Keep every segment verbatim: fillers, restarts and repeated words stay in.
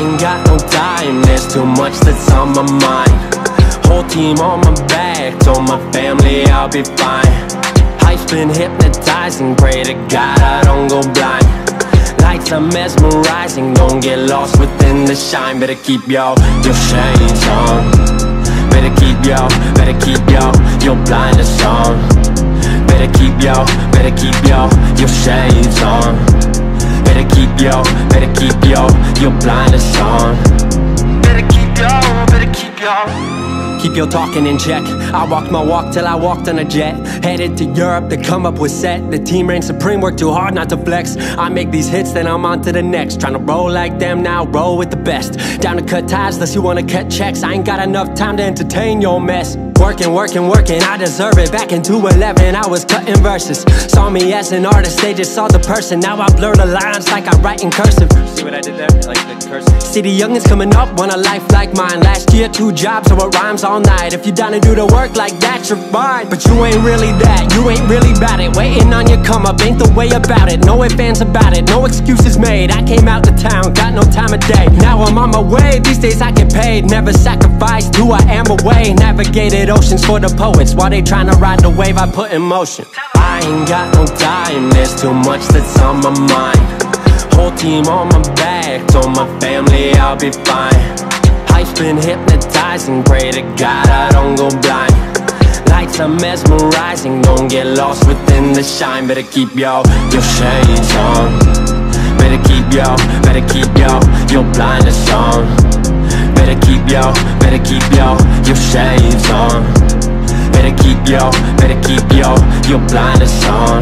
ain't got no time, there's too much that's on my mind. Whole team on my back, told my family I'll be fine. Life's been hypnotizing, pray to God I don't go blind. Lights are mesmerizing, don't get lost within the shine. Better keep your, your shades on. Better keep your, better keep your, your blinders on. Better keep your, better keep your, your shades on. Better keep yo, better keep yo, your blinders on. Better keep yo, better keep yo. Keep your talking in check. I walked my walk till I walked on a jet. Headed to Europe, the come up was set. The team reigns supreme, work too hard not to flex. I make these hits, then I'm on to the next. Trying to roll like them, now roll with the best. Down to cut ties, unless you wanna cut checks. I ain't got enough time to entertain your mess. Working, working, working, I deserve it. Back in two eleven, I was cutting verses. Saw me as an artist, they just saw the person. Now I blur the lines like I write in cursive. See what I did there? Like the cursive. See the youngins coming up, want a life like mine. Last year, two jobs, so it rhymes all night. If you down to do the work like that, you're fine. But you ain't really that, you ain't really about it. Waiting on your come up, ain't the way about it. No ifs, ands about it, no excuses made. I came out to town, got no time of day. Now I'm on my way, these days I get paid. Never sacrificed who I am away. Navigated oceans for the poets while they tryna ride the wave I put in motion. I ain't got no time, there's too much that's on my mind. Whole team on my back, told my family I'll be fine. Life's been hypnotizing, pray to God I don't go blind. Lights are mesmerizing, don't get lost within the shine. Better keep yo, your shades on. Better keep yo, better keep yo, your blinders on. Better keep yo, better keep yo, your shades on. Better keep yo, better keep yo, your blinders on.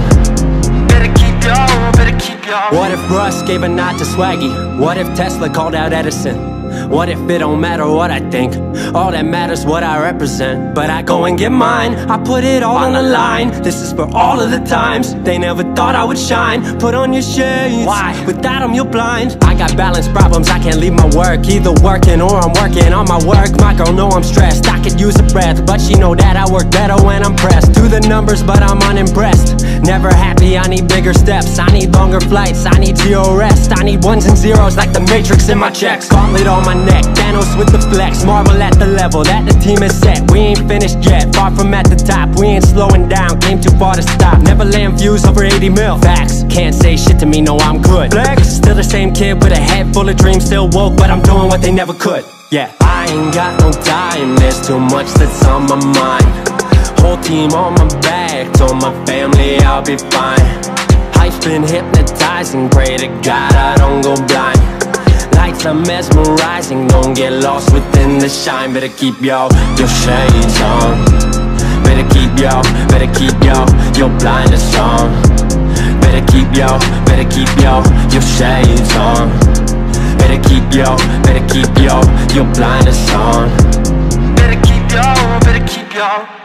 Better keep yo, better keep yo. What if Russ gave a nod to Swaggy? What if Tesla called out Edison? What if it don't matter what I think? All that matters what I represent. But I go and get mine, I put it all on the line. This is for all of the times they never thought I would shine. Put on your shades, why? Without them you're blind. Got balance problems, I can't leave my work. Either working or I'm working on my work. My girl know I'm stressed, I could use a breath. But she know that I work better when I'm pressed. Do the numbers but I'm unimpressed. Never happy, I need bigger steps. I need longer flights, I need zero rest. I need ones and zeros like the matrix in my checks. Gauntlet on my neck, Thanos with the flex. Marvel at the level that the team is set. We ain't finished yet, far from at the top. We ain't slowing down, came too far to stop. Never land views over eighty mil. Facts, can't say shit to me, no I'm good. Flex, still the same kid with a head full of dreams, still woke, but I'm doing what they never could. Yeah, I ain't got no time, there's too much that's on my mind. Whole team on my back, told my family I'll be fine. Life's been hypnotizing, pray to God I don't go blind. Lights are mesmerizing, don't get lost within the shine. Better keep yo, your shades on. Better keep yo, better keep yo, your blinders on. Better keep yo, better keep yo, your shades on. Better keep yo, better keep yo, your blinders on. Better keep yo, better keep yo.